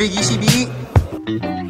Big ECB.